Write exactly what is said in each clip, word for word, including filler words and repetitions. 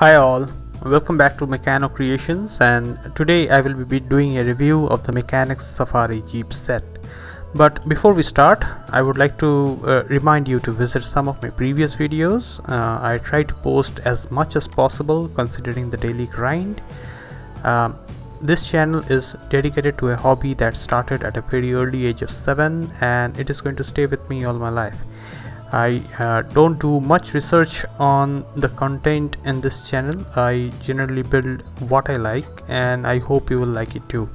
Hi all, welcome back to Mechano Creations, and today I will be doing a review of the Mechanix Safari Jeep Set. But before we start, I would like to uh, remind you to visit some of my previous videos. Uh, I try to post as much as possible considering the daily grind. Um, this channel is dedicated to a hobby that started at a very early age of seven, and it is going to stay with me all my life. I uh, don't do much research on the content in this channel. I generally build what I like, and I hope you will like it too.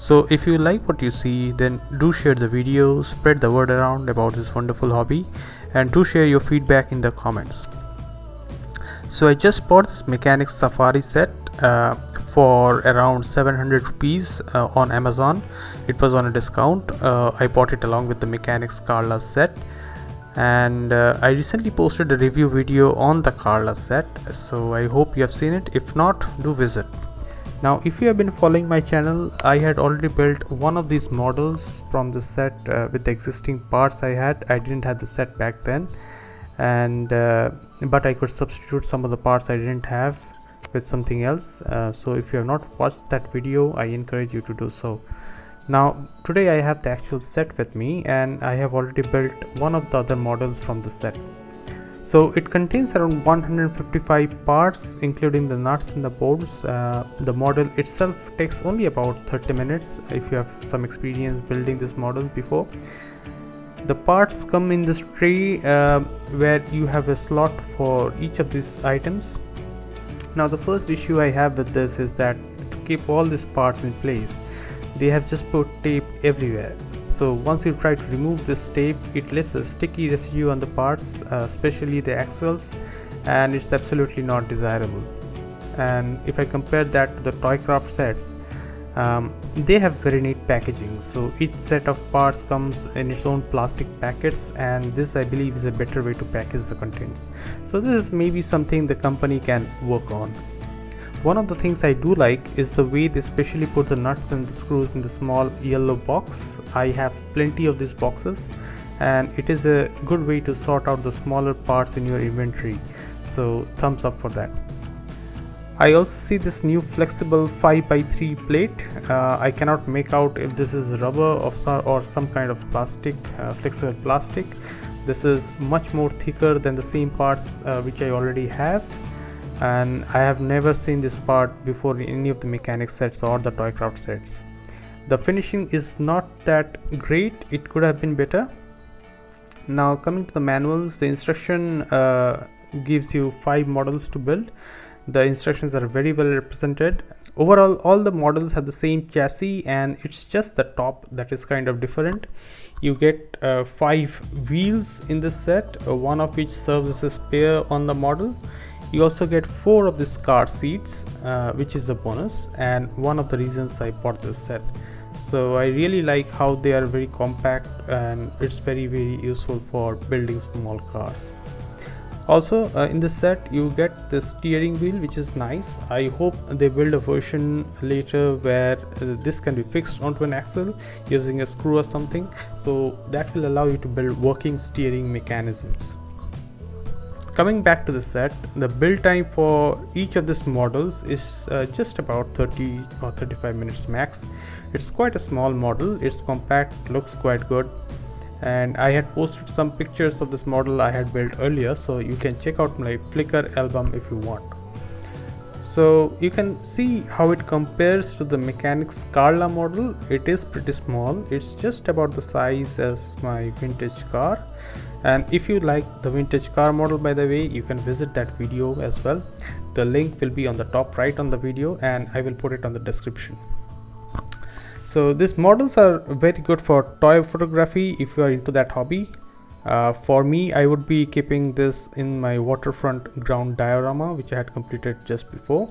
So if you like what you see, then do share the video, spread the word around about this wonderful hobby, and do share your feedback in the comments. So I just bought this Mechanix Safari set uh, for around seven hundred rupees uh, on Amazon. It was on a discount. Uh, I bought it along with the Mechanix Carla set. And uh, I recently posted a review video on the Carla set, so I hope you have seen it. If not, do visit. Now, if you have been following my channel, I had already built one of these models from the set uh, with the existing parts I had. I didn't have the set back then, and uh, but I could substitute some of the parts I didn't have with something else. Uh, so if you have not watched that video, I encourage you to do so. Now today I have the actual set with me, and I have already built one of the other models from the set. So it contains around one hundred fifty-five parts, including the nuts and the bolts. Uh, the model itself takes only about thirty minutes if you have some experience building this model before. The parts come in this tray uh, where you have a slot for each of these items. Now the first issue I have with this is that to keep all these parts in place, they have just put tape everywhere. So once you try to remove this tape, it leaves a sticky residue on the parts, uh, especially the axles, and it's absolutely not desirable. And if I compare that to the Toycraft sets, um, they have very neat packaging. So each set of parts comes in its own plastic packets, and this I believe is a better way to package the contents. So this is maybe something the company can work on. One of the things I do like is the way they specially put the nuts and the screws in the small yellow box. I have plenty of these boxes, and it is a good way to sort out the smaller parts in your inventory. So thumbs up for that. I also see this new flexible five by three plate. Uh, I cannot make out if this is rubber or, or some kind of plastic, uh, flexible plastic. This is much more thicker than the same parts uh, which I already have. And I have never seen this part before in any of the Mechanix sets or the Toycraft sets. The finishing is not that great, it could have been better. Now coming to the manuals, the instruction uh, gives you five models to build. The instructions are very well represented. Overall, all the models have the same chassis, and it's just the top that is kind of different. You get uh, five wheels in this set, uh, one of which serves as a spare on the model. You also get four of these car seats, uh, which is a bonus, and one of the reasons I bought this set. So I really like how they are very compact, and it's very very useful for building small cars. Also uh, in this set you get the steering wheel, which is nice. I hope they build a version later where uh, this can be fixed onto an axle using a screw or something, so that will allow you to build working steering mechanisms. Coming back to the set, the build time for each of these models is uh, just about thirty or thirty-five minutes max. It's quite a small model, it's compact, looks quite good, and I had posted some pictures of this model I had built earlier, so you can check out my Flickr album if you want. So you can see how it compares to the Mechanix Carla model. It is pretty small, it's just about the size as my vintage car. And if you like the vintage car model, by the way, you can visit that video as well. The link will be on the top right on the video, and I will put it on the description. So these models are very good for toy photography if you are into that hobby. Uh, for me, I would be keeping this in my waterfront ground diorama, which I had completed just before.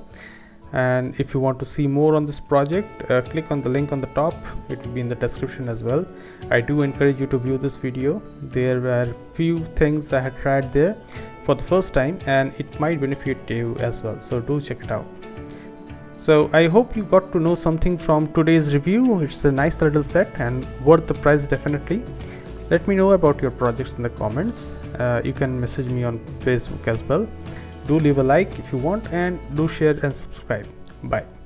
And if you want to see more on this project, uh, click on the link on the top. It will be in the description as well. I do encourage you to view this video. There were few things I had tried there for the first time, and it might benefit you as well, so do check it out. So I hope you got to know something from today's review. It's a nice little set and worth the price definitely. Let me know about your projects in the comments. Uh, you can message me on Facebook as well. Do leave a like if you want, and do share and subscribe. Bye.